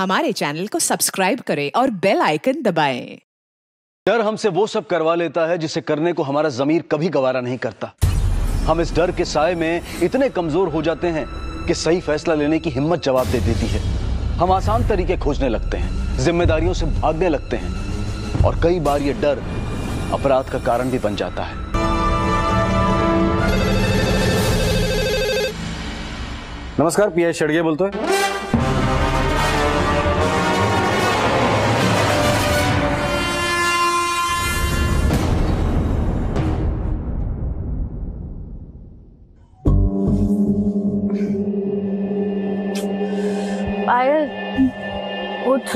हमारे चैनल को सब्सक्राइब करें और बेल आइकन दबाएं। डर हमसे वो सब करवा लेता है जिसे करने को हमारा ज़मीर कभी गवारा नहीं करता। हम इस डर के साए में इतने कमजोर हो जाते हैं कि सही फैसला लेने की हिम्मत जवाब दे देती है। हम आसान तरीके खोजने लगते हैं, जिम्मेदारियों से भागने लगते हैं और कई बार ये डर अपराध का कारण भी बन जाता है। नमस्कार, पीआई शड़गे बोलते हैं।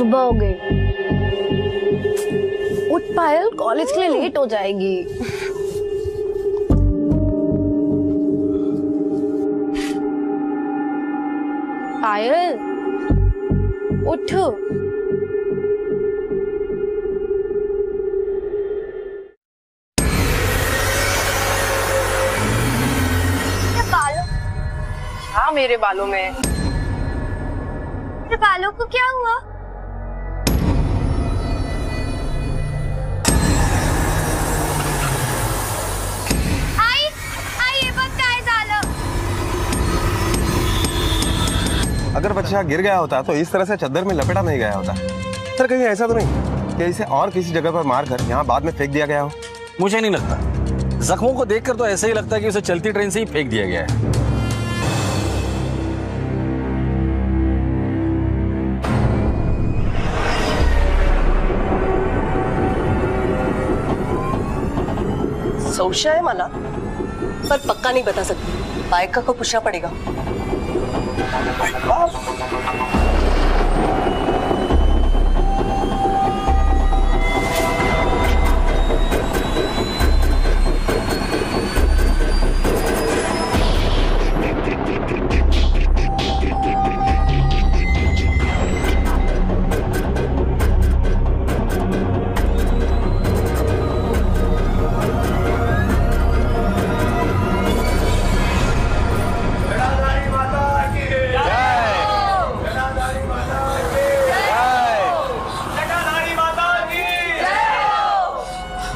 सुबह हो गई, उठ पायल, कॉलेज के लिए लेट हो जाएगी। पायल उठ। बालों, हाँ मेरे बालों में, मेरे बालों को क्या हुआ? अगर बच्चा गिर गया होता तो इस तरह से चादर में लपेटा नहीं गया होता। सर कहीं ऐसा तो नहीं कि इसे और किसी जगह पर मार कर यहाँ बाद में फेंक दिया गया हो? मुझे नहीं लगता। जख्मों को देखकर तो ऐसे ही लगता है कि उसे चलती ट्रेन से ही फेंक दिया गया है। संशय है मला, पर पक्का नहीं बता सकती। बायका को पूछना पड़ेगा।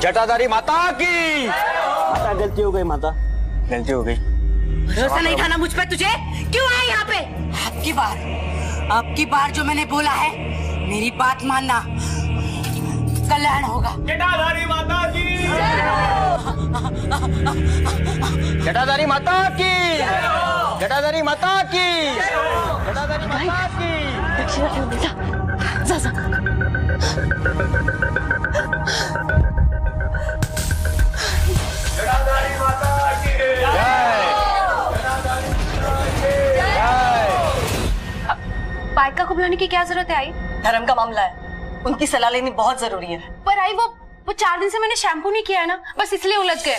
जटाधारी माता की। माता गलती हो गई, माता गलती हो गई। भरोसा नहीं था ना मुझ पर, तुझे क्यों आया यहाँ पे? आपकी बार जो मैंने बोला है मेरी बात मानना, कल्याण होगा। जटाधारी माता की, जटाधारी माता की, जटाधारी माता की, जटाधारी माता की। जा बायका को बुलाने की क्या जरूरत है आई? धर्म का मामला है, उनकी सलाह लेनी बहुत जरूरी है। पर आई वो 4 दिन से मैंने शैम्पू नहीं किया है ना, बस इसलिए उलझ गए।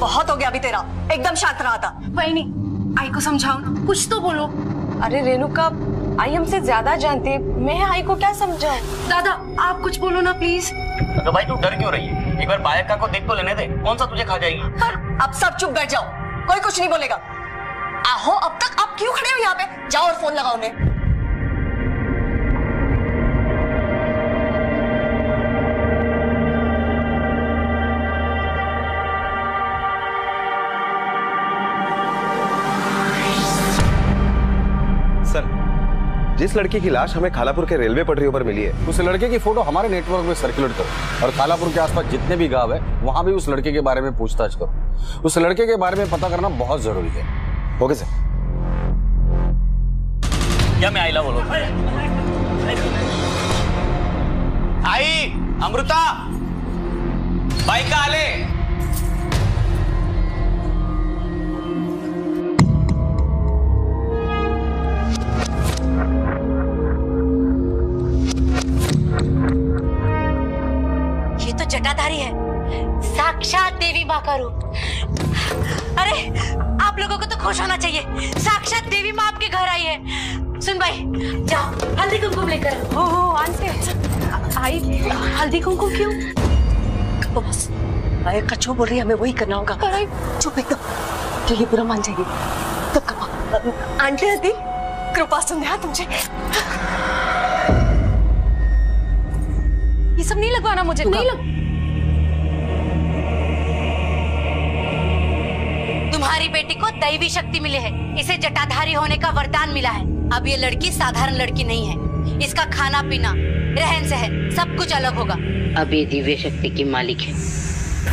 बहुत हो गया अभी तेरा, एकदम शांत रहा था। वही नहीं, आई को समझाओ ना, कुछ तो बोलो। अरे रेणुका, आई हमसे ज्यादा जानती है, मैं आई को क्या समझाऊं? दादा आप कुछ बोलो ना प्लीज। तो भाई तू डर क्यों रही है? एक बार बायका को देख तो लेने दे, कौन सा तुझे खा जाएगी। पर अब सब चुप बैठ जाओ, कोई कुछ नहीं बोलेगा। आहो अब तक आप क्यों खड़े हो यहाँ पे? जाओ और फोन लगाओ उन्हें। सर, जिस लड़की की लाश हमें खालापुर के रेलवे पटरियों पर मिली है, उस लड़के की फोटो हमारे नेटवर्क में सर्कुलेट करो और खालापुर के आसपास जितने भी गांव है वहां भी उस लड़के के बारे में पूछताछ करो। उस लड़के के बारे में पता करना बहुत जरूरी है। Okay sir. क्या मैं आइला बोलूं? आई अमृता, बाइक आले। ये तो जटाधारी है, साक्षात देवी माँ का रूप। अरे आप लोगों को तो खुश होना चाहिए, साक्षात देवी माँ आपके घर आई है। सुन भाई, जाओ हल्दी कुमकुम लेकर। हो आंटी, आई हल्दी कुमकुम क्यों? बस भाई कछो बोल रही है, हमें वही करना होगा। चुप एकदम, तो ये बुरा मान जाएगी। तब कब आंटी आधी कृपा संध्या तुझे ये सब नहीं लगवाना मुझे नहीं तुम्हारी बेटी को दैवी शक्ति मिली है, इसे जटाधारी होने का वरदान मिला है। अब ये लड़की साधारण लड़की नहीं है, इसका खाना पीना रहन सहन सब कुछ अलग होगा। अब ये दिव्य शक्ति की मालिक है,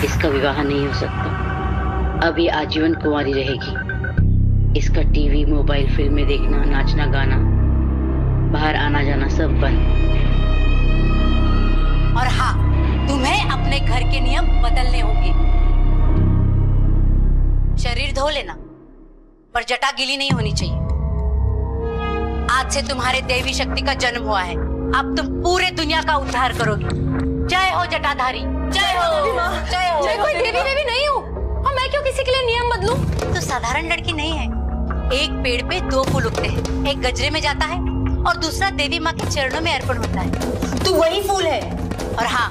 इसका विवाह नहीं हो सकता। अब ये आजीवन कुंवारी रहेगी। इसका टीवी मोबाइल फिल्में देखना, नाचना गाना, बाहर आना जाना सब बंद। और हाँ, तुम्हें अपने घर के नियम बदलने होंगे। शरीर धो लेना पर जटा गीली नहीं होनी चाहिए। आज से तुम्हारे देवी शक्ति का जन्म हुआ है, अब तुम पूरे दुनिया का उद्धार करोगी। जय हो जटाधारी, जय हो जय हो। मैं कोई देवी देवी नहीं हूँ, और मैं क्यों किसी के लिए नियम बदलूं? तो साधारण लड़की नहीं है। एक पेड़ पे दो फूल उगते हैं, एक गजरे में जाता है और दूसरा देवी माँ के चरणों में अर्पण होता है। तू वही फूल है। और हाँ,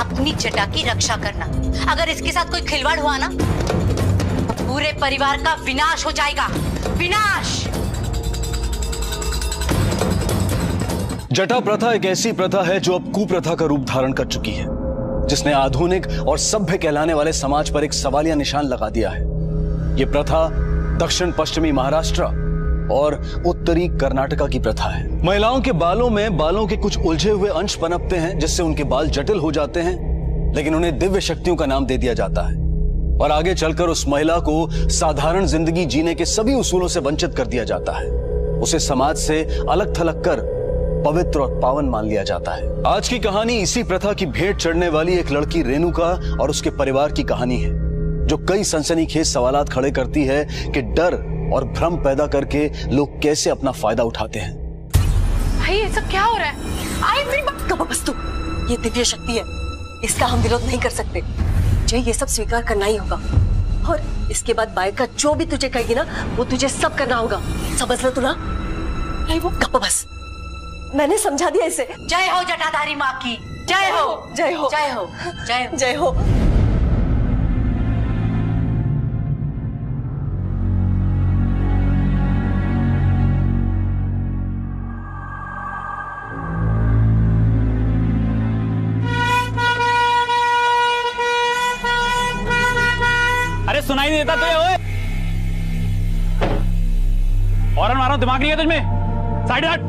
अपनी जटा की रक्षा करना। अगर इसके साथ कोई खिलवाड़ हुआ ना, पूरे परिवार का विनाश हो जाएगा, विनाश। जटा प्रथा एक ऐसी प्रथा है जो अब कुप्रथा का रूप धारण कर चुकी है, जिसने आधुनिक और सभ्य कहलाने वाले समाज पर एक सवालिया निशान लगा दिया है। यह प्रथा दक्षिण पश्चिमी महाराष्ट्र और उत्तरी कर्नाटका की प्रथा है। महिलाओं के बालों में बालों के कुछ उलझे हुए अंश पनपते हैं, जिससे उनके बाल जटिल हो जाते हैं, लेकिन उन्हें दिव्य शक्तियों का नाम दे दिया जाता है और आगे चलकर उस महिला को साधारण जिंदगी जीने के सभी उसूलों से वंचित कर दिया जाता है। उसे समाज से अलग थलग कर पवित्र और पावन मान लिया जाता है। आज की कहानी इसी प्रथा की भेंट चढ़ने वाली एक लड़की रेणुका और उसके परिवार की कहानी है, जो कई सनसनीखेज सवालात खड़े करती है कि डर और भ्रम पैदा करके लोग कैसे अपना फायदा उठाते हैं। भाई ये सब क्या हो रहा है? आई मेरी बात का बस तू। ये दिव्य शक्ति है, इसका हम विरोध नहीं कर सकते। मुझे ये सब स्वीकार करना ही होगा और इसके बाद बायका जो भी तुझे कहेगी ना, वो तुझे सब करना होगा, समझ लो तू ना। नहीं वो गप्पा बस, मैंने समझा दिया इसे। जय हो जटाधारी माँ की, जय हो जय हो जय हो जय हो जय हो। नहीं देता तुझे और मारा, दिमाग नहीं है तुझमें? साइड हट।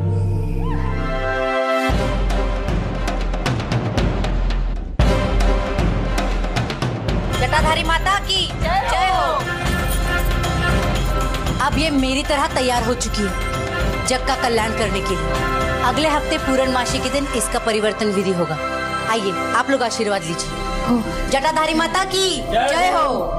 जटाधारी माता की जय हो। अब ये मेरी तरह तैयार हो चुकी है जग का कल्याण करने के लिए। अगले हफ्ते पूर्णमासी के दिन इसका परिवर्तन विधि होगा। आइए आप लोग आशीर्वाद लीजिए। जटाधारी माता की जय हो।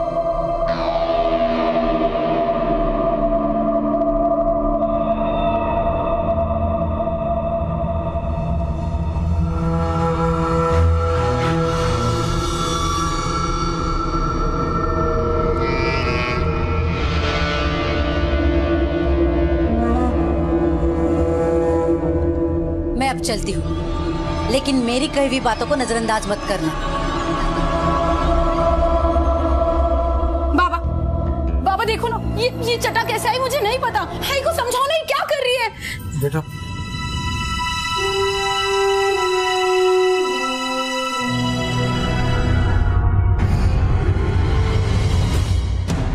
चलती हूँ, लेकिन मेरी कही हुई बातों को नजरअंदाज मत करना। बाबा, बाबा देखो ना, ये चटा कैसा है मुझे नहीं पता। हाई को समझाओ नहीं, क्या कर रही है? बेटा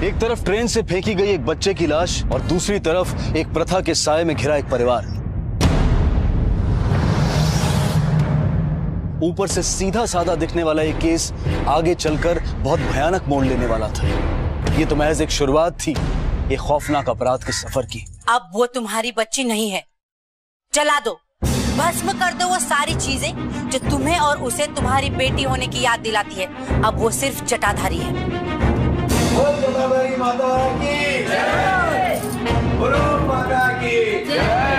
एक तरफ ट्रेन से फेंकी गई एक बच्चे की लाश और दूसरी तरफ एक प्रथा के साये में घिरा एक परिवार। ऊपर से सीधा साधा दिखने वाला ये केस आगे चलकर बहुत भयानक मोड़ लेने वाला था। ये तो महज एक शुरुआत थी ये खौफनाक अपराध के सफर की। अब वो तुम्हारी बच्ची नहीं है। जला दो, भस्म कर दो वो सारी चीजें जो तुम्हें और उसे तुम्हारी बेटी होने की याद दिलाती है। अब वो सिर्फ जटाधारी है। जटाधारी माता की जय, गुरु माता की जय।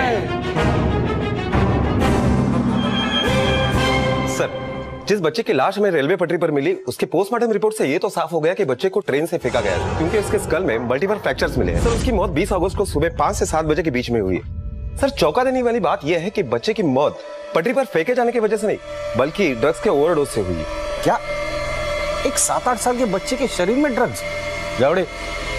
जिस बच्चे की लाश हमें रेलवे पटरी पर मिली, उसके पोस्टमार्टम रिपोर्ट से ये तो साफ हो गया कि बच्चे को ट्रेन से फेंका गया था, क्योंकि इसके स्कल में मल्टीपल फ्रैक्चर्स मिले हैं। सर उसकी मौत 20 अगस्त को सुबह 5 से 7 बजे के बीच में हुई है। सर चौंका देने वाली बात यह है कि बच्चे की मौत पटरी पर फेंके जाने की वजह से नहीं, बल्कि ड्रग्स के ओवरडोज से हुई। क्या एक 7-8 साल के बच्चे के शरीर में ड्रग्स? जावड़े,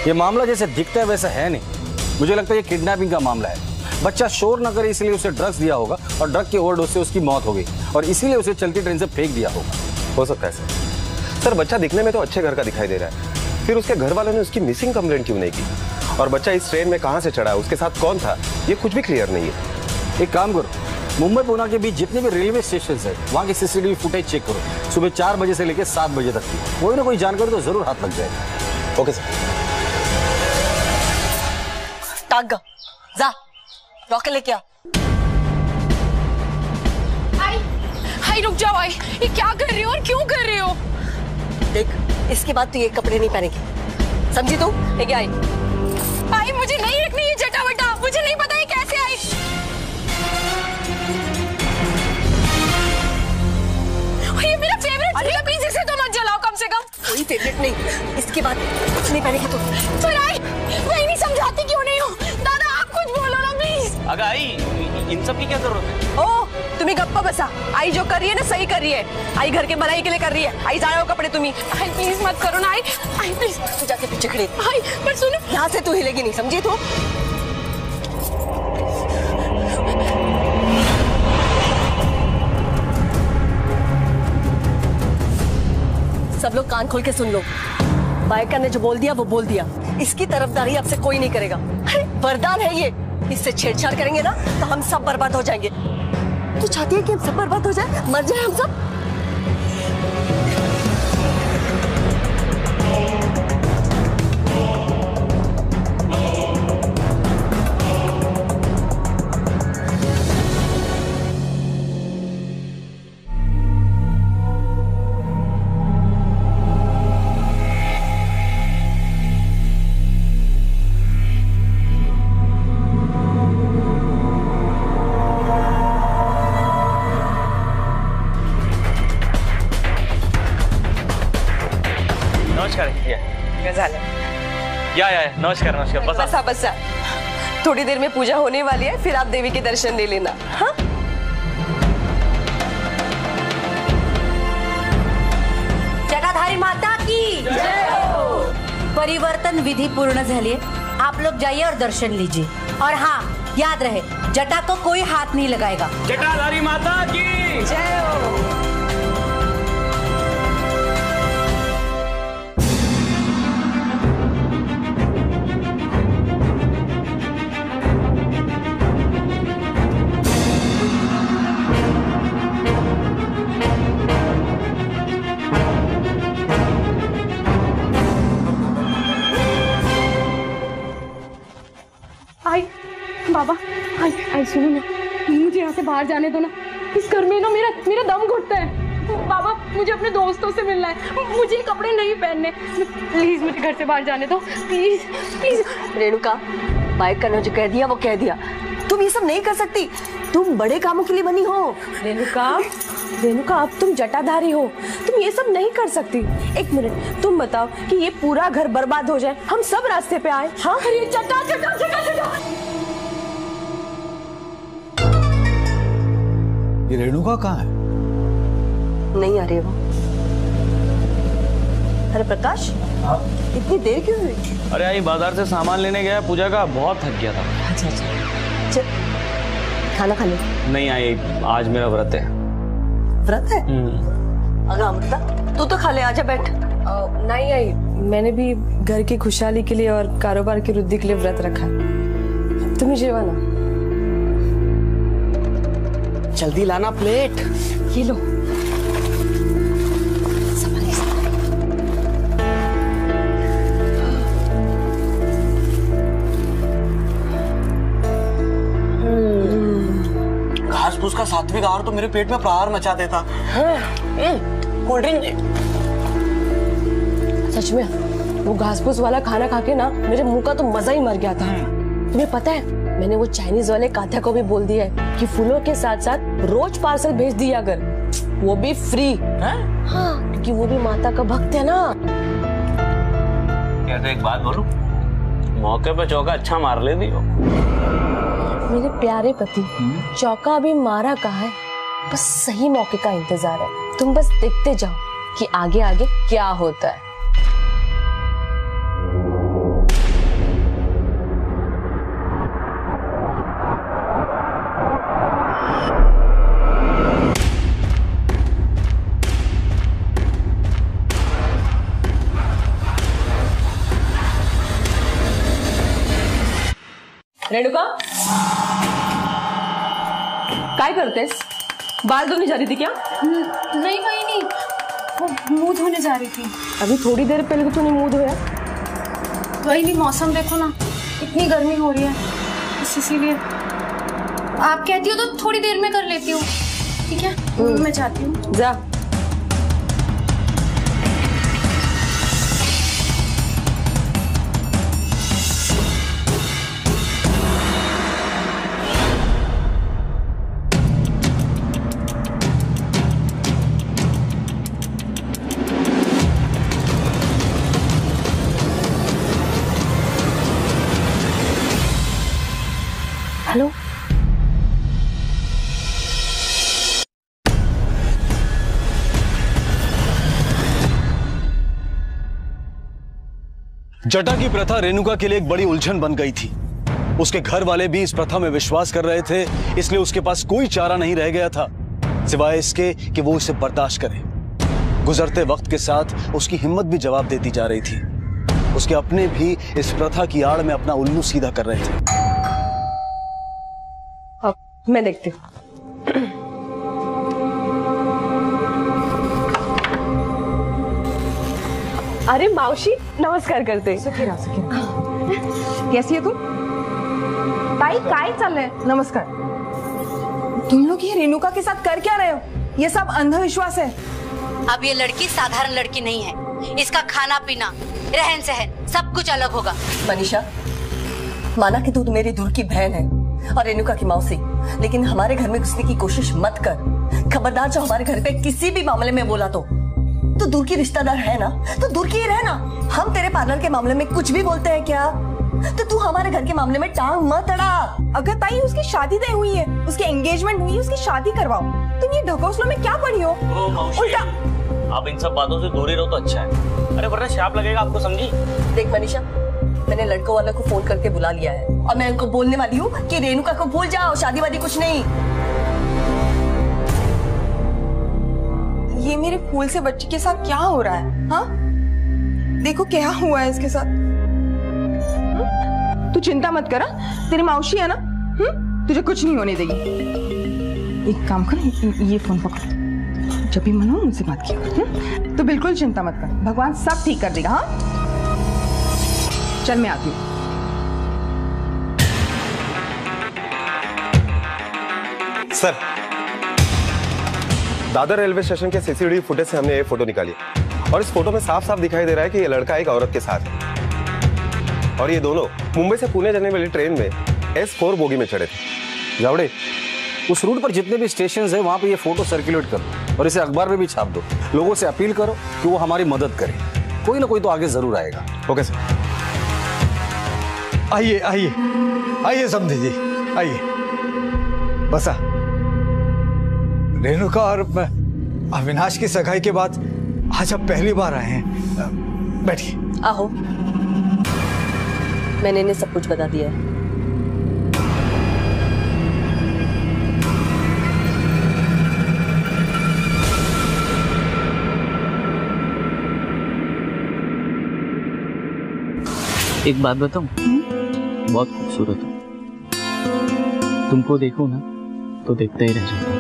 ये मामला जैसे दिखता है वैसा है नहीं। मुझे लगता है ये किडनैपिंग का मामला है। बच्चा शोर ना करे इसलिए उसे ड्रग्स दिया होगा और ड्रग के ओवरडोज से उसकी मौत हो गई और इसीलिए उसे चलती ट्रेन से फेंक दिया होगा। हो सकता है सर। बच्चा दिखने में तो अच्छे घर का दिखाई दे रहा है, फिर उसके घर वालों ने उसकी मिसिंग कंप्लेंट क्यों नहीं की? और बच्चा इस ट्रेन में कहाँ से चढ़ा, उसके साथ कौन था, ये कुछ भी क्लियर नहीं है। एक काम करो, मुंबई पुणे के बीच जितने भी रेलवे स्टेशन है वहाँ की सीसीटीवी फुटेज चेक करो, सुबह 4 बजे से लेकर 7 बजे तक की, कोई ना कोई जानकारी तो जरूर हाथ लग जाएगा। Okay sir. तागा जा रॉकेट लेके आ। आई आई रुक जाओ। आई ये क्या कर रही हो और क्यों कर रही हो? देख इसके बाद तू ये कपड़े नहीं पहनेगी, समझी तू? लेके आई। आई मुझे नहीं रखनी ये जटा वटा, मुझे नहीं पता ये कैसे आई। ये मेरा फेवरेट है, प्लीज इसे तो मत जलाओ कम से कम। कोई फेवरेट नहीं, इसके बाद कुछ नहीं पहनेगी तू। पर आई मैं नहीं समझाती क्यों नहीं हो। दादा आप कुछ बोलो ना प्लीज। अगर आई इन सब की क्या जरूरत है? ओ तुम्हें गप्पा बसा। आई जो कर रही है ना सही कर रही है, आई घर के भलाई के लिए कर रही है। आई जा रहे हो कपड़े तुम्ही। आई प्लीज मत करो ना। आई आई प्लीज तू जाके पीछे खड़ी। आई पर सुनो यहाँ से तू हिलेगी नहीं, समझी तू? सब लोग कान खोल के सुन लो, बाइकर ने जो बोल दिया वो बोल दिया, इसकी तरफदारी अब से कोई नहीं करेगा। अरे वरदान है ये, इससे छेड़छाड़ करेंगे ना तो हम सब बर्बाद हो जाएंगे। तू चाहती है कि हम सब बर्बाद हो जाए, मर जाए हम नमस्कार। नमस्कार। बसा बसा। थोड़ी देर में पूजा होने वाली है, फिर आप देवी के दर्शन ले लेना। हाँ जटाधारी माता की जय हो। परिवर्तन विधि पूर्ण झाली है, आप लोग जाइए और दर्शन लीजिए। और हाँ याद रहे जटा को कोई हाथ नहीं लगाएगा। जटाधारी माता की जय हो। सुनो ना, मुझे यहाँ से बाहर जाने दो ना, इस घर में ना मेरा दम घुटता है। बाबा मुझे अपने दोस्तों से मिलना है, मुझे कपड़े नहीं पहनने, प्लीज मुझे घर से बाहर जाने दो प्लीज प्लीज। रेणुका बाइक का ने जो कह दिया वो कह दिया, तुम ये सब नहीं कर सकती, तुम बड़े कामों के लिए बनी हो। रेणुका रेणुका अब तुम जटाधारी हो, तुम ये सब नहीं कर सकती। एक मिनट तुम बताओ कि ये पूरा घर बर्बाद हो जाए, हम सब रास्ते पे आए। हाँ जटा जटा जटा जटा। ये रेणुका कहाँ है? नहीं आ रही वो। अरे प्रकाश हाँ? इतनी देर क्यों हुई? अरे आई बाजार से सामान लेने गया पूजा का, बहुत थक गया था। अच्छा अच्छा खाना खा ले। नहीं आई आज मेरा व्रत है। व्रत है? अगर अमृता तू तो खा ले, आजा बैठ। नहीं आई, मैंने भी घर की खुशहाली के लिए और कारोबार की वृद्धि के लिए व्रत रखा, तुम्हें जेवा ना। जल्दी लाना प्लेट। ये लो। संभाले संभाले। घास फूस का सात्विक आहार तो मेरे पेट में प्रहार मचा देता। Cold drink. सच में वो घास फूस वाला खाना खा के ना मेरे मुंह का तो मजा ही मर गया था। तुम्हें पता है मैंने वो चाइनीज वाले काथा को भी बोल दिया है कि फूलों के साथ साथ रोज पार्सल भेज दिया कर, वो भी फ्री। हाँ क्योंकि वो भी माता का भक्त है ना। क्या तो एक बात बोलूं, मौके पे चौका अच्छा मार ले दी हो। मेरे प्यारे पति चौका अभी मारा कहाँ है, बस सही मौके का इंतजार है। तुम बस देखते जाओ कि आगे आगे क्या होता है। रेणुका, काय करतेस? बाल धोने जा रही थी क्या? नहीं भाई नहीं, वो मुंह धोने जा रही थी। अभी थोड़ी देर पहले तो तूने मुंह धोया। भाई नहीं, मौसम देखो ना, इतनी गर्मी हो रही है, इसीलिए। आप कहती हो तो थोड़ी देर में कर लेती हूँ, ठीक है? मैं जाती हूँ। जा। हेलो, जटा की प्रथा रेणुका के लिए एक बड़ी उलझन बन गई थी। उसके घर वाले भी इस प्रथा में विश्वास कर रहे थे, इसलिए उसके पास कोई चारा नहीं रह गया था सिवाय इसके कि वो इसे बर्दाश्त करे। गुजरते वक्त के साथ उसकी हिम्मत भी जवाब देती जा रही थी। उसके अपने भी इस प्रथा की आड़ में अपना उल्लू सीधा कर रहे थे। अब मैं देखती हूँ। अरे मावशी, नमस्कार करते। कैसी है तू? ताई काय चाललंय? नमस्कार। तुम लोग ये रेणुका के साथ कर क्या रहे हो? ये सब अंधविश्वास है। अब ये लड़की साधारण लड़की नहीं है। इसका खाना पीना, रहन सहन सब कुछ अलग होगा। मनीषा, माना कि तू मेरी दूर की बहन है और रेणुका की मौसी, लेकिन हमारे घर में घुसने की कोशिश मत कर। खबरदार, जो हमारे घर पे किसी भी मामले में बोला तो दूर की रिश्तेदार है ना, तो दूर की ही रहना। हम तेरे पार्लर के मामले में कुछ भी बोलते हैं क्या? तो तू हमारे घर के मामले में टांग मत अड़ा। अगर ताई उसकी शादी तय हुई है, उसकी एंगेजमेंट हुई है, उसकी शादी करवाओ। तुम ये ढकोसलों में क्या पड़ी हो? उल्टा आप इन सब बातों से दूर ही रहो तो अच्छा है। अरे वरना श्राप लगेगा आपको, समझी? देख मनीषा, मैंने लड़कों वालों को फोन करके बुला लिया है और मैं उनको बोलने वाली हूँ कि रेणुका को भूल जाओ, शादी वादी कुछ नहीं। ये मेरे फूल से बच्चे के साथ क्या हो रहा है? हाँ, देखो क्या हुआ है इसके साथ। तू चिंता मत कर, तेरी मावशी है ना, तुझे कुछ नहीं होने देगी। एक काम कर, ये फोन पकड़, जब भी मन हो मुझसे बात किया। तो बिल्कुल चिंता मत कर, भगवान सब ठीक कर देगा। हाँ चल, मैं आती हूँ। सर, दादर रेलवे स्टेशन के सीसीटीवी फुटेज से हमने ये फोटो निकाली और इस फोटो में साफ साफ दिखाई दे रहा है कि ये लड़का एक औरत के साथ है और ये दोनों मुंबई से पुणे जाने वाली ट्रेन में S4 बोगी में चढ़े थे। जावड़े, उस रूट पर जितने भी स्टेशन है वहाँ पे ये फोटो सर्कुलेट करो और इसे अखबार में भी छाप दो। लोगों से अपील करो कि वो हमारी मदद करें, कोई ना कोई तो आगे जरूर आएगा। Okay sir. आइए आइए आइए समझे जी, आइए। बसा, रेणुका और अविनाश की सगाई के बाद आज आप पहली बार आए हैं। बैठिए। आहो, मैंने इन्हें सब कुछ बता दिया है। एक बात बताऊं, बहुत खूबसूरत हो। तुमको देखो ना तो देखता ही रह जाता।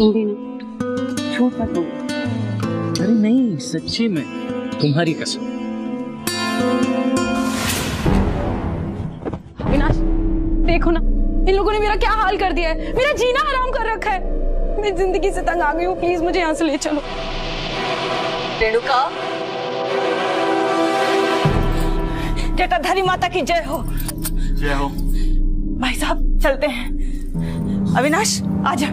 झूठ मत बोलो। अरे नहीं, सच्ची में, तुम्हारी कसम। अविनाश, देखो ना, इन लोगों ने मेरा क्या हाल कर दिया है। मेरा जीना हराम कर रखा है। मैं जिंदगी से तंग आ गई हूँ, प्लीज मुझे यहाँ से ले चलो। रेणुका, जटाधारी माता की जय हो। जय हो। भाई साहब चलते हैं। अविनाश आजा।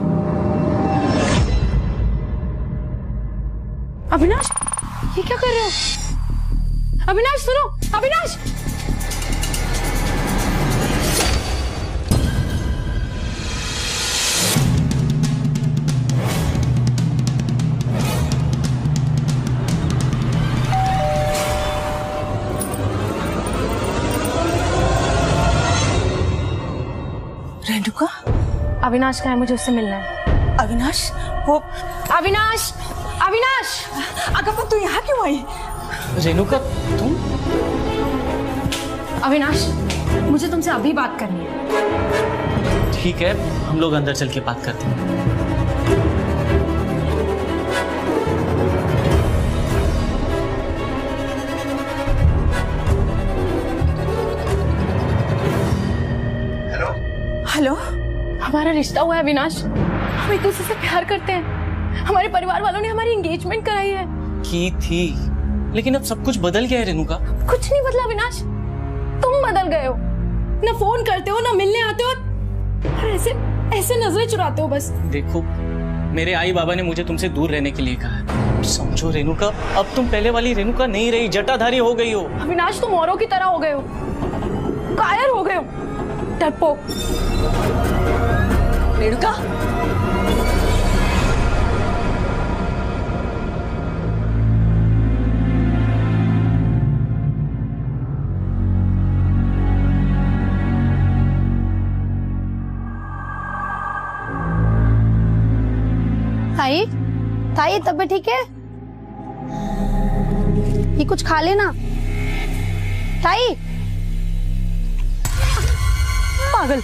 अविनाश, ये क्या कर रहे हो? अविनाश सुनो, अविनाश। रेणुका, अविनाश कहाँ है? मुझे उससे मिलना है। अविनाश वो, अविनाश, अविनाश। अगर तू यहाँ क्यों आई? रेणुका तुम? अविनाश, मुझे तुमसे अभी बात करनी है। ठीक है, हम लोग अंदर चल के बात करते हैं। हेलो हेलो, हमारा रिश्ता हुआ है अविनाश, हम एक दूसरे से प्यार करते हैं, हमारे परिवार वालों ने हमारी एंगेजमेंट कराई है की थी, लेकिन अब सब कुछ बदल गया है रेणुका। कुछ नहीं बदला अविनाश, तुम बदल गए हो, ना फोन करते हो ना मिलने आते हो और ऐसे ऐसे नजरें चुराते हो बस। देखो, मेरे आई बाबा ने मुझे तुमसे दूर रहने के लिए कहा है, समझो रेणुका, अब तुम पहले वाली रेणुका नहीं रही, जटाधारी हो गई हो अविनाश, तुम औरों की तरह हो गए हो, कायर हो गए हो, डरपोक। रेणुका, ताई तबीयत ठीक है? ये कुछ खा लेना ताई। पागल,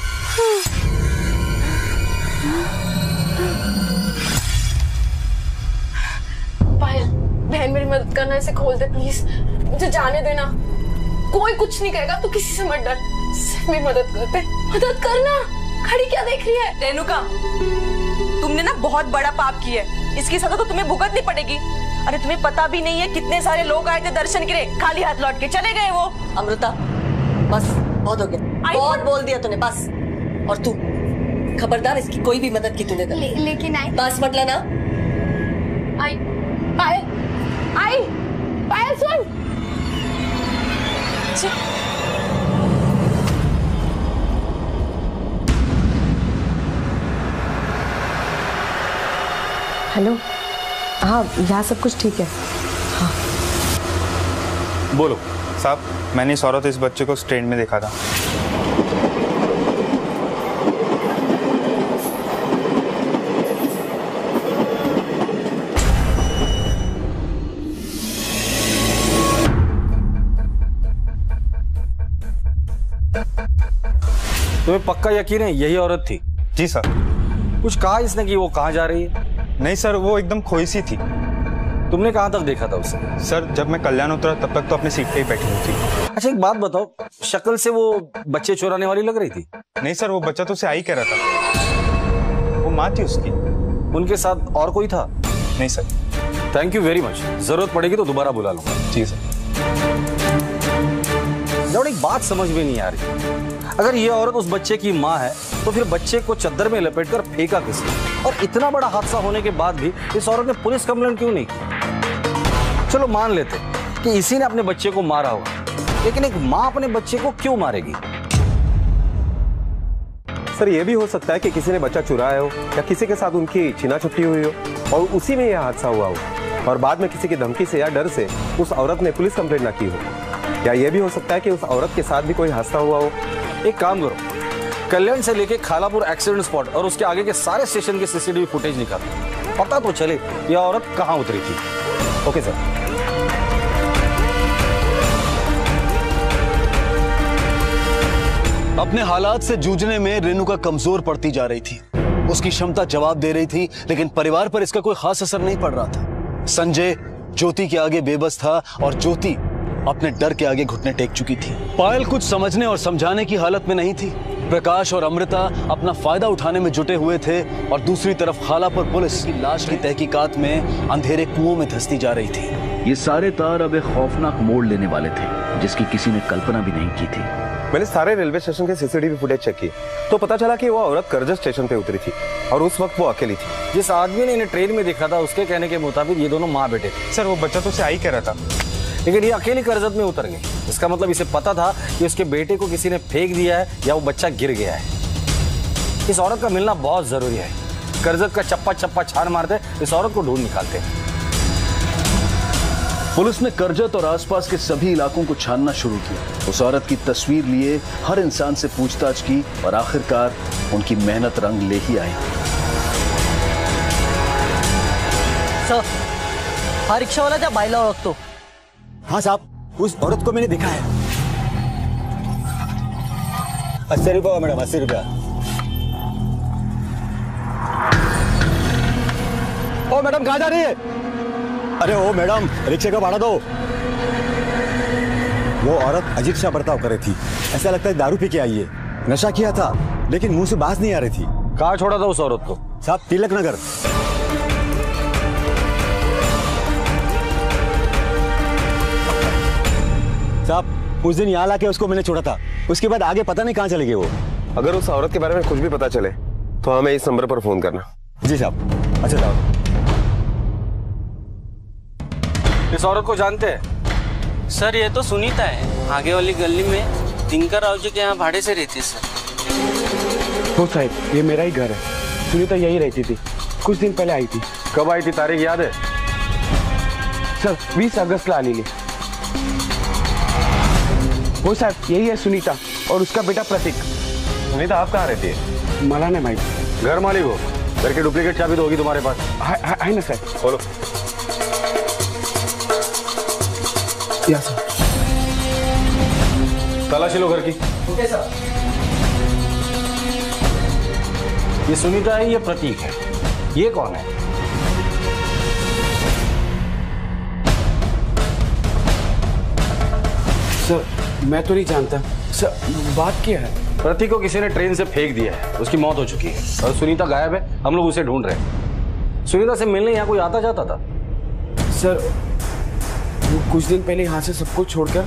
पायल बहन मेरी मदद करना, इसे खोल दे प्लीज, मुझे जाने देना, कोई कुछ नहीं कहेगा तो किसी से मत डर, सिर्फ मेरी मदद करते, मदद करना। खड़ी क्या देख रही है? रेणुका, तुमने ना बहुत बड़ा पाप किया है, इसकी सजा तो तुम्हें भुगतनी पड़ेगी। अरे तुम्हें पता भी नहीं है कितने सारे लोग आए थे दर्शन के लिए, खाली हाथ लौट के चले गए वो। अमृता बस, बहुत हो गया, बहुत बोल दिया तूने बस। और तू खबरदार, इसकी कोई भी मदद की तूने लेकिन आई बस मत लेना। आई पायल, आई पायल सुन, हेलो हाँ, यहाँ सब कुछ ठीक है। हाँ बोलो साहब, मैंने इस औरत, इस बच्चे को ट्रेन में देखा था। तुम्हें पक्का यकीन है यही औरत थी? जी सर। कुछ कहा इसने कि वो कहाँ जा रही है? नहीं सर, वो एकदम खोई सी थी। तुमने कहाँ तक देखा था उसे? सर जब मैं कल्याण उतरा तब तक तो अपने सीट पे ही बैठी हुई थी। अच्छा एक बात बताओ, शक्ल से वो बच्चे चुराने वाली लग रही थी? नहीं सर, वो बच्चा तो उसे आई कह रहा था, वो माँ थी उसकी। उनके साथ और कोई था? नहीं sir. Thank you very much, जरूरत पड़ेगी तो दोबारा बुला लूंगा। जी सर। जब एक बात समझ में नहीं आ रही, अगर ये औरत उस बच्चे की माँ है तो फिर बच्चे को चद्दर में लपेटकर फेंका किसने? और इतना बड़ा हादसा होने के बाद भी इस औरत ने पुलिस कंप्लेंट क्यों नहीं की? चलो मान लेते कि इसी ने अपने बच्चे को मारा होगा, लेकिन एक माँ अपने बच्चे को क्यों मारेगी? सर ये भी हो सकता है कि किसी ने बच्चा चुराया हो या किसी के साथ उनकी छीना झपटी हुई हो और उसी में यह हादसा हुआ हो, और बाद में किसी की धमकी से या डर से उस औरत ने पुलिस कंप्लेंट ना की हो। या यह भी हो सकता है कि उस औरत के साथ भी कोई हादसा हुआ हो। एक काम करो, कल्याण से लेके खालापुर एक्सीडेंट स्पॉट और उसके आगे के सारे स्टेशन के सीसीटीवी फुटेज निकालो, पता तो चले यह औरत कहां उतरी थी। Okay sir. अपने हालात से जूझने में रेणुका कमजोर पड़ती जा रही थी, उसकी क्षमता जवाब दे रही थी, लेकिन परिवार पर इसका कोई खास असर नहीं पड़ रहा था। संजय ज्योति के आगे बेबस था और ज्योति अपने डर के आगे घुटने टेक चुकी थी। पायल कुछ समझने और समझाने की हालत में नहीं थी। प्रकाश और अमृता अपना फायदा उठाने में जुटे हुए थे और दूसरी तरफ खालापुर पुलिस की लाश की तहकीकात में अंधेरे कुओं में धंसती जा रही थी। ये सारे तार अब एक खौफनाक मोड़ लेने वाले थे जिसकी किसी ने कल्पना भी नहीं की थी। मैंने सारे रेलवे स्टेशन के सीसीटीवी फुटेज चेक किए तो पता चला कि वो औरत करजत स्टेशन पे उतरी थी और उस वक्त वो अकेली थी। जिस आदमी ने इन्हें ट्रेन में देखा था उसके कहने के मुताबिक ये दोनों माँ बेटे थे। सर वो बच्चा तो उसे आई कह रहा था, लेकिन ये अकेली कर्जत में उतर गई। इसका मतलब इसे पता था कि उसके बेटे को किसी ने फेंक दिया है या वो बच्चा गिर गया है। इस औरत का मिलना बहुत जरूरी है। कर्जत का चप्पा चप्पा छान मारते इस औरत को ढूंढ निकालते। पुलिस ने कर्जत और आसपास के सभी इलाकों को छानना शुरू किया, उस औरत की तस्वीर लिए, हर इंसान से पूछताछ की और आखिरकार उनकी मेहनत रंग ले ही आई। हा रिक्शा वाला त्या बायला ओळखतो। हाँ साहब, उस औरत को मैंने देखा है। ₹80 मैडम, ₹80। ओ मैडम कहाँ जा रही है? अरे ओ मैडम रिक्शे का भाड़ा दो। वो औरत अजीब सा बर्ताव कर रही थी, ऐसा लगता है दारू पी के आई है। नशा किया था लेकिन मुंह से बात नहीं आ रही थी। कहाँ छोड़ा था उस औरत को? साहब तिलक नगर। साहब उस दिन यहाँ लाके उसको मैंने छोड़ा था, उसके बाद आगे पता नहीं कहाँ चले गए वो। अगर उस औरत के बारे में कुछ भी पता चले तो हमें इस नंबर पर फोन करना। जी साहब। अच्छा साहब, इस औरत को जानते हैं? सर ये तो सुनीता है, आगे वाली गली में दिनकर राव जी के यहाँ भाड़े से रहती है। सर तो साहब ये मेरा ही घर है, सुनीता यही रहती थी, कुछ दिन पहले आई थी। कब आई थी, तारीख याद है? सर 20 अगस्त ला ली। वो साहब यही है सुनीता और उसका बेटा प्रतीक। सुनीता आप कहाँ रहती है? मला नहीं माइक। घर मालिक हो? घर की डुप्लीकेट चाबी तो होगी तुम्हारे पास। है ना साहब। बोलो या सर। तलाशी लो घर की। Okay sir. ये सुनीता है, ये प्रतीक है, ये कौन है? सर मैं तो नहीं जानता सर, बात क्या है? प्रतीक को किसी ने ट्रेन से फेंक दिया है, उसकी मौत हो चुकी है और सुनीता गायब है, हम लोग उसे ढूंढ रहे हैं। सुनीता से मिलने यहाँ कोई आता जाता था? सर वो कुछ दिन पहले यहाँ से सब कुछ छोड़कर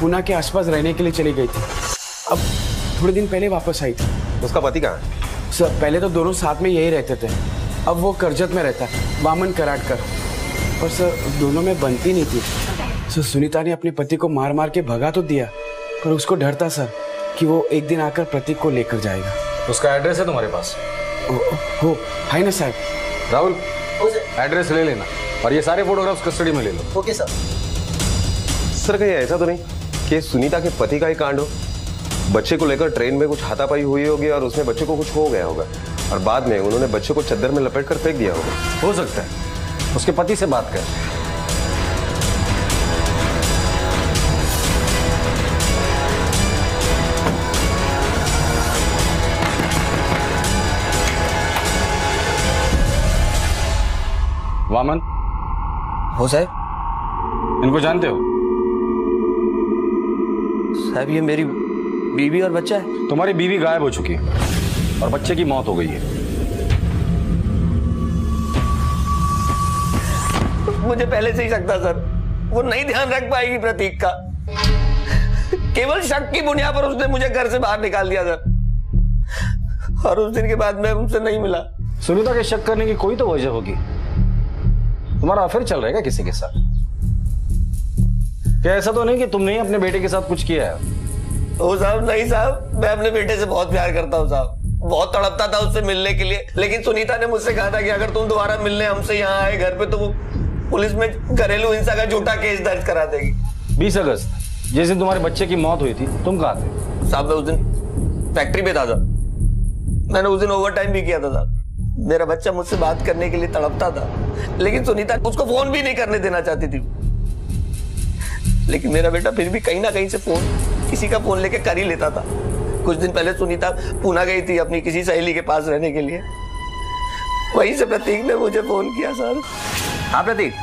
पुणे के आसपास रहने के लिए चली गई थी, अब थोड़े दिन पहले वापस आई थी। उसका पति कहाँ है? सर पहले तो दोनों साथ में यही रहते थे, अब वो कर्जत में रहता है, वामन कराडकर, पर सर दोनों में बनती नहीं थी। सर सुनीता ने अपने पति को मार मार के भगा तो दिया, पर उसको डर था सर कि वो एक दिन आकर प्रतीक को लेकर जाएगा। उसका एड्रेस है तुम्हारे पास? हो है ना साहब। राहुल एड्रेस ले लेना और ये सारे फोटोग्राफ्स कस्टडी में ले लो। Okay sir. सर कहीं ऐसा तो नहीं कि सुनीता के पति का ही कांड हो? बच्चे को लेकर ट्रेन में कुछ हाथापाई हुई होगी और उसमें बच्चे को कुछ हो गया होगा और बाद में उन्होंने बच्चे को चद्दर में लपेट कर फेंक दिया होगा। हो सकता है। उसके पति से बात कर। वामन। हो साहब। इनको जानते हो? साहब ये मेरी बीवी और बच्चा है। तुम्हारी बीवी गायब हो चुकी है और बच्चे की मौत हो गई है। मुझे पहले से ही शक था सर, वो नहीं ध्यान रख पाएगी प्रतीक का। केवल शक की बुनियाद पर उसने मुझे घर से बाहर निकाल दिया सर, और उस दिन के बाद मैं उनसे नहीं मिला। सुनीता के शक करने की कोई तो वजह होगी। तुम्हारा अफेयर चल रहा है क्या किसी के साथ? क्या ऐसा तो नहीं कि तुमने अपने बेटे के साथ कुछ किया है? ओ साहब नहीं साहब, मैं अपने बेटे से बहुत प्यार करता हूँ साहब, बहुत तड़पता था उससे मिलने के लिए, लेकिन सुनीता ने मुझसे कहा था कि अगर तुम दोबारा मिलने हमसे यहाँ आए घर पे तो वो पुलिस में घरेलू हिंसा का झूठा केस दर्ज करा देगी। 20 अगस्त जिस दिन तुम्हारे बच्चे की मौत हुई थी तुम कहाँ थे? साहब मैं उस दिन फैक्ट्री पे था साहब, मैंने उस दिन ओवर टाइम भी किया था साहब। मेरा बच्चा मुझसे बात करने के लिए तड़पता था लेकिन सुनीता उसको फोन भी नहीं करने देना चाहती थी, लेकिन मेरा बेटा फिर भी कहीं ना कहीं से फोन, किसी का फोन लेके कर ही लेता था। कुछ दिन पहले सुनीता पुणे गई थी अपनी किसी सहेली के पास रहने के लिए, वहीं से प्रतीक ने मुझे फोन किया सर। हाँ प्रतीक।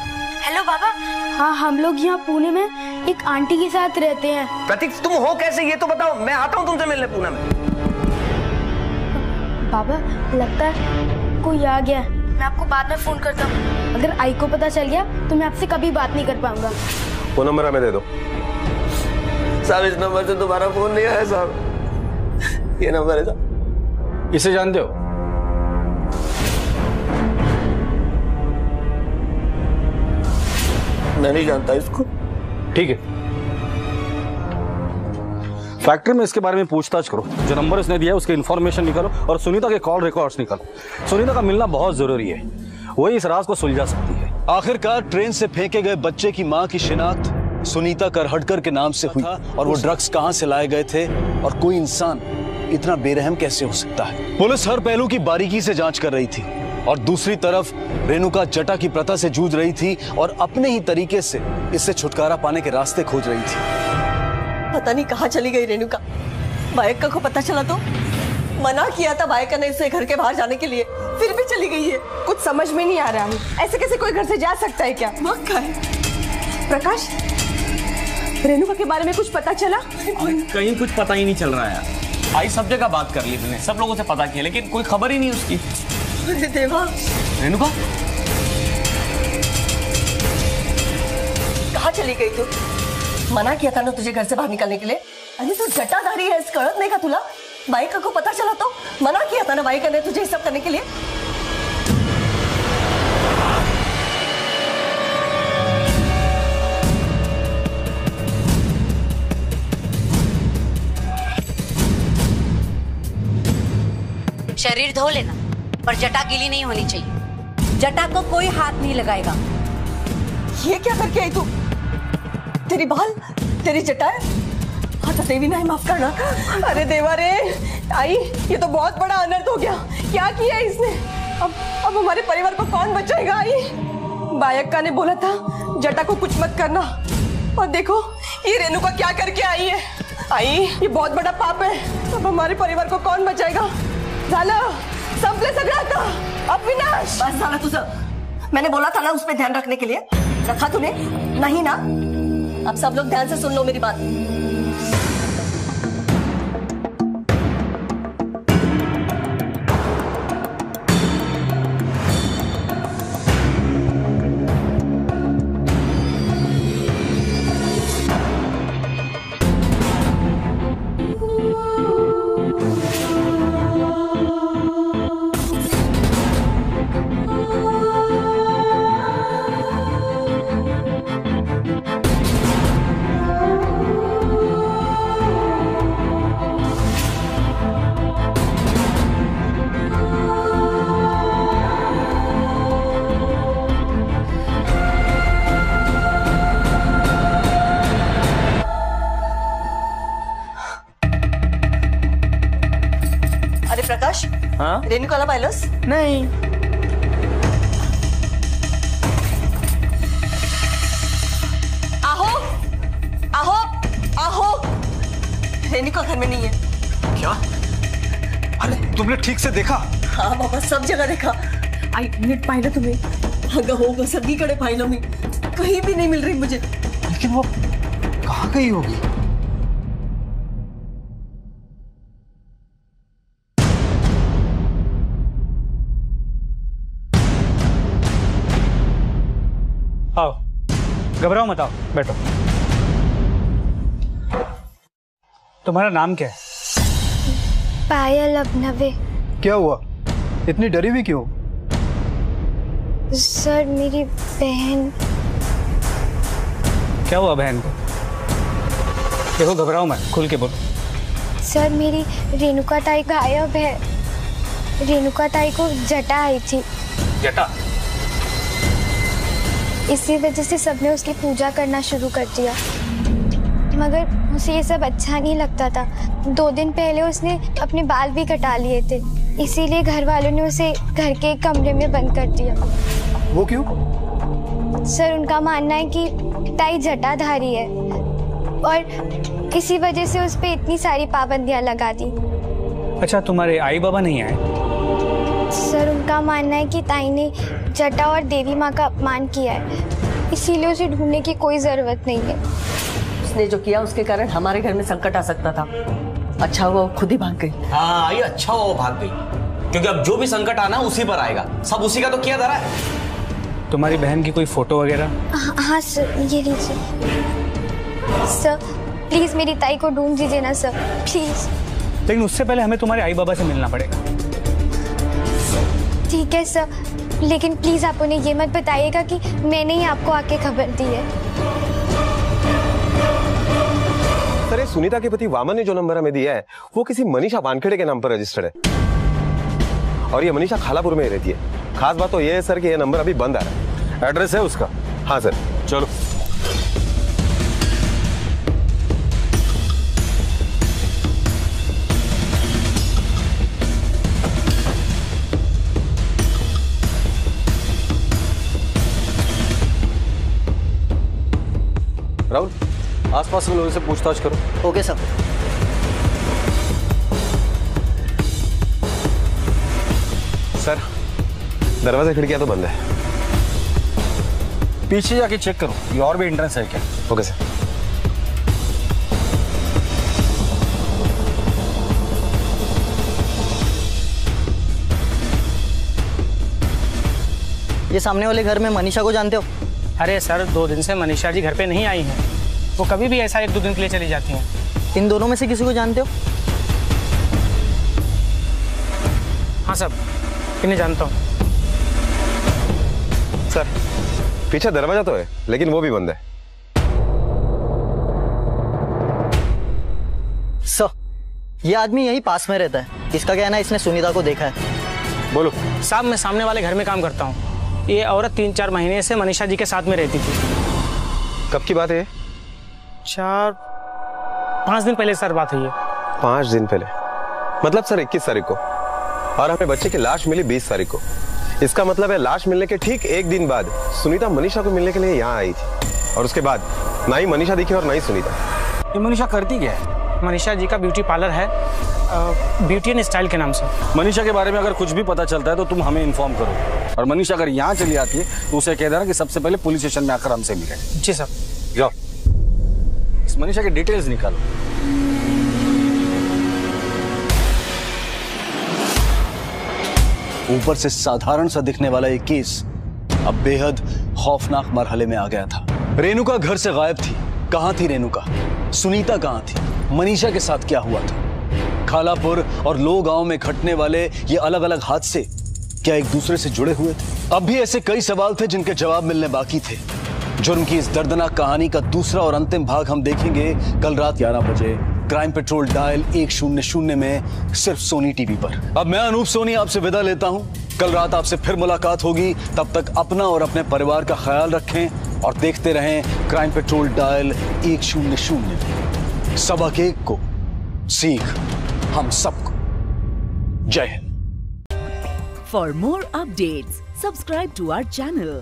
हेलो बाबा। हाँ हम लोग यहाँ पुणे में एक आंटी के साथ रहते हैं। प्रतीक तुम हो कैसे ये तो बताओ, मैं आता हूँ तुमसे मिलने पुणे में। बाबा लगता है कोई आ गया, मैं आपको बाद में फोन करता हूँ। अगर आई को पता चल गया तो मैं आपसे कभी बात नहीं कर पाऊंगा। वो नंबर हमें दे दो। साहब इस नंबर से दोबारा फोन नहीं आया साहब, ये नंबर है साहब। इसे जानते हो? मैं नहीं जानता इसको। ठीक है फैक्ट्री में इसके बारे में पूछताछ करो, जो नंबर उसने दिया है उसकी इन्फॉर्मेशन निकालो और सुनीता के कॉल रिकॉर्ड्स निकालो। सुनीता का मिलना बहुत जरूरी है, वही इस राज को सुलझा सकती है। आखिरकार ट्रेन से फेंके गए बच्चे की मां की शिनाख्त सुनीता करहटकर के नाम से हुई और वो ड्रग्स कहां से लाए गए थे और कोई इंसान इतना बेरहम कैसे हो सकता है। पुलिस हर पहलू की बारीकी से जांच कर रही थी और दूसरी तरफ रेणुका जटा की प्रथा से जूझ रही थी और अपने ही तरीके से इससे छुटकारा पाने के रास्ते खोज रही थी। पता नहीं कहाँ चली गई रेणुका, बायका को पता चला तो? मना किया था बायका ने इसे घर के बाहर जाने के लिए, फिर भी चली गई है। कुछ समझ में नहीं आ रहा है, ऐसे कैसे कोई घर से जा सकता है क्या? मक्का है। प्रकाश, रेणुका के बारे में कुछ पता चला? कहीं कुछ पता ही नहीं चल रहा है। आई सब जगह बात कर ली मैंने, सब लोगों से पता किया, लेकिन कोई खबर ही नहीं उसकी। अरे देवा, रेणुका कहाँ चली गई तू? मना किया था ना तुझे घर से बाहर निकलने के लिए। अरे तू जटाधारी है, कड़क नहीं का तुला? बाइका को पता चला तो? मना किया था ना बाइका ने तुझे सब करने के लिए। शरीर धो लेना, पर जटा गीली नहीं होनी चाहिए। जटा को कोई हाथ नहीं लगाएगा। ये क्या करके आई तू? तेरी बाल, तेरी जटा, तो देवी नहीं, माफ करना। अरे देवा रे, आई ये तो बहुत बड़ा अनर्थ हो गया। क्या किया इसने? अब हमारे परिवार को कौन बचाएगा? आई बायक्का ने बोला था जटा को कुछ मत करना, और देखो ये रेणुका क्या करके आई है। आई ये बहुत बड़ा पाप है, अब हमारे परिवार को कौन बचाएगा? झालं संपले सगळं आता। अविनाश बस झालं तुझं, मैंने बोला था ना उस पर ध्यान रखने के लिए, रखा तूने नहीं ना? अब सब लोग ध्यान से सुन लो मेरी बात। रेणुकाला पाहिलंस? नहीं। आहो आहो आहो, रेणुका घर में नहीं है क्या? अरे तुमने ठीक से देखा? हाँ बाबा, सब जगह देखा। आई नीट पाहिलं तुम्हें? अगं हो गं, सगळीकडे पाहिलं मी, कहीं भी नहीं मिल रही मुझे। लेकिन वो कहाँ गई होगी? घबराओ मत, आओ बैठो। तुम्हारा नाम क्या है? पायल अबनवे। क्या हुआ, इतनी डरी हुई क्यों? सर मेरी बहन। क्या हुआ बहन को? देखो घबराओ मत, खुल के बोलो। सर मेरी रेणुका ताई गायब है। रेणुका ताई को जटा आई थी। जटा? इसी वजह से सबने उसकी पूजा करना शुरू कर दिया, मगर उसे ये सब अच्छा नहीं लगता था। 2 दिन पहले उसने अपने बाल भी कटा लिए थे, इसीलिए घर वालों ने उसे घर के एक कमरे में बंद कर दिया। वो क्यों? सर उनका मानना है कि ताई जटाधारी है और इसी वजह से उस पर इतनी सारी पाबंदियां लगा दी। अच्छा, तुम्हारे आई बाबा नहीं आए? सर उनका मानना है कि ताई ने जटा और देवी माँ का अपमान किया है, इसीलिए उसे ढूंढने की कोई ज़रूरत नहीं है। उसने जो किया उसके कारण हमारे घर में संकट आ सकता था। अच्छा हुआ खुद ही भाग गई। हाँ ये अच्छा हुआ भाग गई, क्योंकि अब जो भी संकट आना उसी पर आएगा। सब उसी का तो किया धरा है। तुम्हारी बहन की कोई फोटो वगैरह? हाँ सर ये लीजिए। सर प्लीज़ मेरी ताई को ढूंढ दीजिए ना सर, प्लीज़। लेकिन उससे पहले हमें तुम्हारे आई बाबा से मिलना पड़ेगा। ठीक है सर, लेकिन प्लीज़ आप उन्हें ये मत बताइएगा कि मैंने ही आपको आके खबर दी है। सर सुनीता के पति वामन ने जो नंबर हमें दिया है वो किसी मनीषा वानखेड़े के नाम पर रजिस्टर्ड है, और ये मनीषा खालापुर में रहती है। खास बात तो ये है सर कि ये नंबर अभी बंद आ रहा है। एड्रेस है उसका? हाँ सर चलो। राहुल आसपास के लोगों से पूछताछ करो। Okay sir. सर, दरवाजा खिड़कियाँ तो बंद है। पीछे जाके चेक करो, ये और भी एंट्रेंस है क्या? Okay sir. ये सामने वाले घर में मनीषा को जानते हो? अरे सर, 2 दिन से मनीषा जी घर पे नहीं आई हैं। वो कभी भी ऐसा 1-2 दिन के लिए चली जाती हैं। इन दोनों में से किसी को जानते हो? हाँ सर, इन्हें जानता हूँ। सर, पीछे दरवाजा तो है लेकिन वो भी बंद है। सर, ये आदमी यही पास में रहता है। इसका कहना है इसने सुनीता को देखा है। बोलो। साहब, मैं सामने वाले घर में काम करता हूँ। ये औरत 3-4 महीने से मनीषा जी के साथ में रहती थी। कब की बात है? 4-5 दिन पहले सर बात है ये। 5 दिन पहले मतलब सर 21 तारीख को, और हमें बच्चे की लाश मिली 20 तारीख को। इसका मतलब है लाश मिलने के ठीक 1 दिन बाद सुनीता मनीषा को मिलने के लिए यहाँ आई थी, और उसके बाद ना ही मनीषा दिखी और ना ही सुनीता। ये मनीषा करती क्या है? मनीषा जी का ब्यूटी पार्लर है, ब्यूटी एंड स्टाइल के नाम से। मनीषा के बारे में अगर कुछ भी पता चलता है तो तुम हमें इन्फॉर्म करो, और मनीषा अगर यहाँ चली आती है तो उसे कह देना कि सबसे पहले पुलिस स्टेशन में आकर हमसे मिले। जी सर। जाओ, इस मनीषा की डिटेल्स निकालो। ऊपर से साधारण सा दिखने वाला ये केस अब बेहद खौफनाक मरहले में आ गया था। रेणुका घर से गायब थी। कहाँ थी रेणुका? सुनीता कहाँ थी? मनीषा के साथ क्या हुआ था? खालापुर और लो गांव में घटने वाले ये अलग अलग हादसे क्या एक दूसरे से जुड़े हुए थे? अब भी ऐसे कई सवाल थे जिनके जवाब मिलने बाकी थे। जुर्म की इस दर्दनाक कहानी का दूसरा और अंतिम भाग हम देखेंगे कल रात 11 बजे क्राइम पेट्रोल डायल 100 में, सिर्फ सोनी टीवी पर। अब मैं अनूप सोनी आपसे विदा लेता हूं। कल रात आपसे फिर मुलाकात होगी। तब तक अपना और अपने परिवार का ख्याल रखें और देखते रहें क्राइम पेट्रोल डायल 100। सबक एक को सीख हम सबको। जय Hind. For more updates subscribe to our channel,